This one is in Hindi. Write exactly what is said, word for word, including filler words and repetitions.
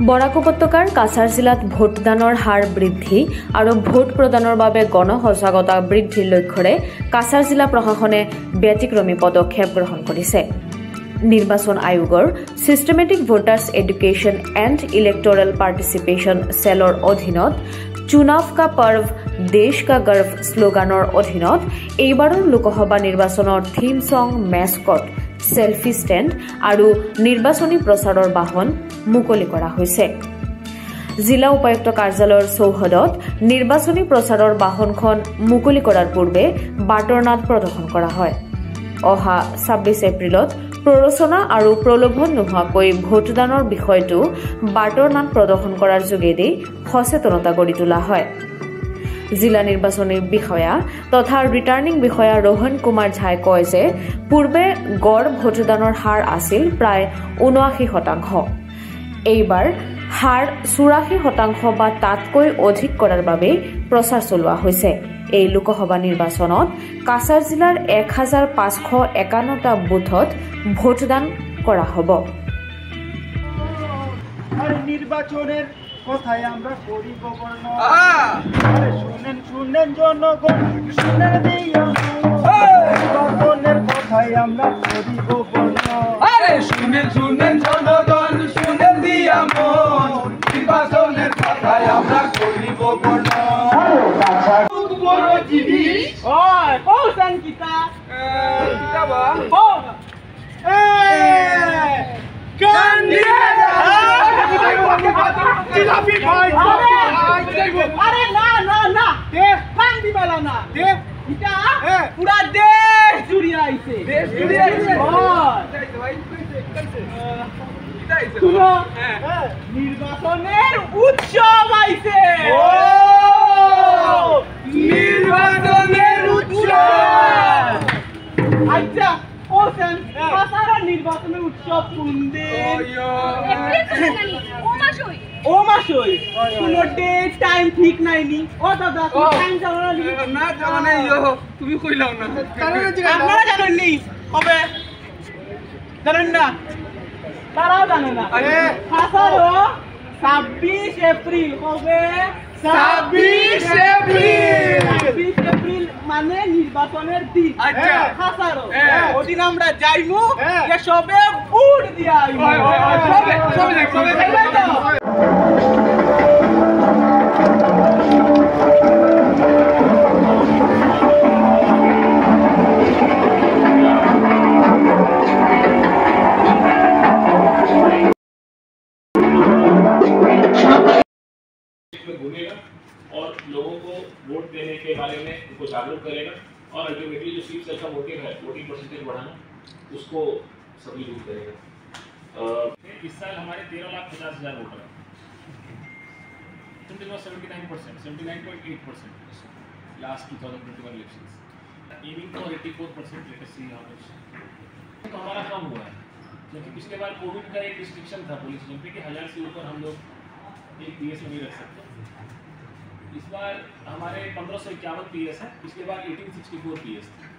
बराक उपत्यकार काछार जिलात भोटदानर हार बृद्धि और भोट प्रदानर बारे गणसचेतनता बृद्धिर लक्ष्यरे काछार जिला प्रशासने व्यतिक्रमी पदक्षेप ग्रहण करिसे। निर्वाचन आयोगर systematic voters education and electoral participation सेलर अधीनत चुनाव का पर्व देश का गर्व स्लोगानर अधीनत एबारों लोकसभा निर्वाचनर theme song mascot selfie stand और निर्वाचनी प्रचार वाहन मुकली करा हुइसे। जिला उपायुक्त कार्यालयर चौहदत निर्वाचनी प्रचार वाहनखन मुकली करार पूर्वे बाटरनाद प्रदर्शन करा हय। अहा छब्बीस एप्रिलत प्ररोचना और प्रलोभन नोहाकै भोटदानर विषयटो बाटरनाद प्रदर्शन करार जोगेदि सचेतनता गढ़ी तोला हय। जिला निर्वाचन विषया तथा रिटार्निंग विषया रोहन कुमार झाई कय जे पूर्वे गड़ भोटदानर हार आसिल प्राय ऊनाशी शतांश, एबार हार चौराशी शतांश बा तातकै अधिक करार बारे प्रचार चलोवा हुइसे। এই লোকসভা নির্বাচনত কাছাৰ জিলাৰ एक हजार पाँच सौ एकावनटा বুথত ভোটদান করা হব। কথায় আমরা করিব বর্ণ শুনেন শুনেন জনগণ শুনেন দিয়া জনগণের কথায় আমরা করিব বর্ণ আরে শুনেন শুনেন জনগণ শুনেন দিয়া মন নির্বাচনের কথায় আমরা করিব বর্ণ খুব বড় জীবী হয় কৌশান কিতা কিতাবা ও এ কান্দিয়া जिलापी भाई अरे ना ना ना देश कांदी वाला ना देश इटा पूरा देश जुड़िया इसे देश जुड़िया इसे हां इटा इसे सुनो निर्वाचनेर उत्सव आइसे ओ निर्वाचनेर उत्सव अच्छा ओसन काछारा निर्वाचन उत्सव कुंदे ओ माशोई कोनो डेट टाइम ठीक नाही नी ओ दादा टाइम जावना नी ना जावना यो तुम्ही কইলাও না আমরা জানেন নি হবে জানেন না তারা জানে না আরে কাছারো छब्बीस এপ্রিল হবে छब्बीस এপ্রিল छब्बीस এপ্রিল মানে নির্বাচনের দিন আচ্ছা কাছারো ওদিন আমরা যাইমু যে সবে ভোট দিয়া আইমু সবে সবে সবে और लोगों को वोट देने के बारे में उनको जागरूक करेगा और अल्टीमेटली जो सीट से अच्छा वोटिंग है वोटिंग परसेंटेज बढ़ाना उसको सभी दूर करेगा। इस साल हमारे तेरह लाख पचास हजार वोटर हैं seventy nine point eight percent last two thousand twenty one elections aiming for eighty four percent latest see house तो हमारा कम हुआ है क्योंकि पिछले बार कोविड का एक रिस्ट्रिक्शन था पुलिस जब पे कि हजार से ऊपर हम लोग एक पीएस नहीं रख सकते। इस बार हमारे पंद्रह सौ इक्यावन पीएस है, पिछले बार एटीन सिक्सटी फोर पीएस थे।